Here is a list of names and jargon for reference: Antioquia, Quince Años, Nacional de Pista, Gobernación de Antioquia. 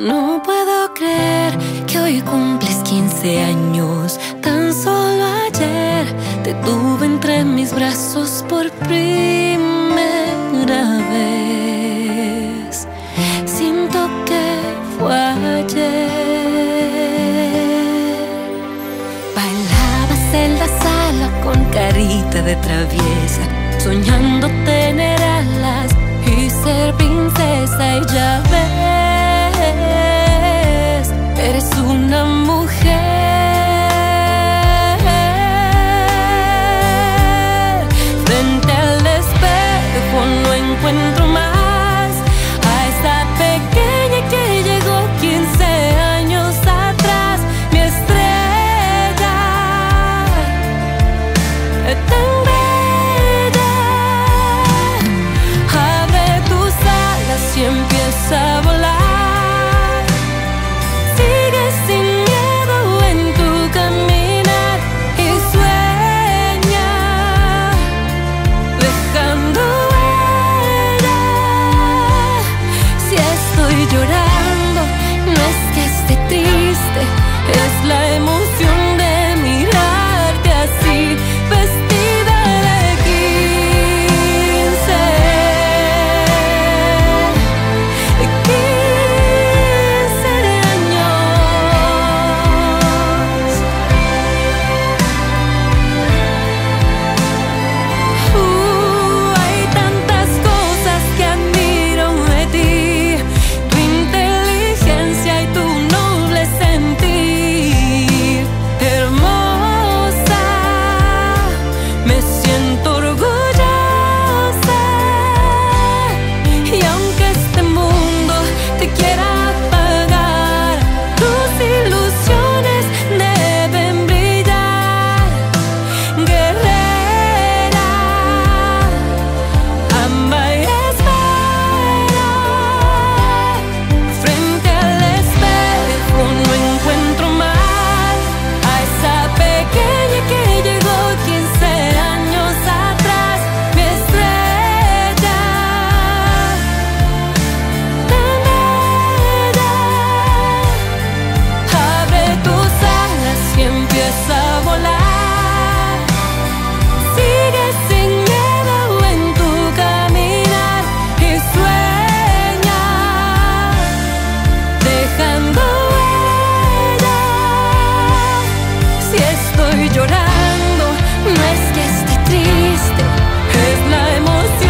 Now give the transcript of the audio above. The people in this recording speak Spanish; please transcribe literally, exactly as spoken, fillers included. No puedo creer que hoy cumples quince años. Tan solo ayer te tuve entre mis brazos por primera vez. Siento que fue ayer. Bailabas en la sala con carita de traviesa, soñando tener alas y ser princesa. Y ya ves, eres una mujer. Frente al espejo no encuentro más a esa pequeña que llegó quince años atrás, mi estrella tan bella. Abre tus alas y empieza a volar. Llorando, no es que esté triste, es la emoción de mirarte así, vestida de quince, de quince años. Uh, hay tantas cosas que admiro de ti. Llorando, no es que esté triste, es la emoción.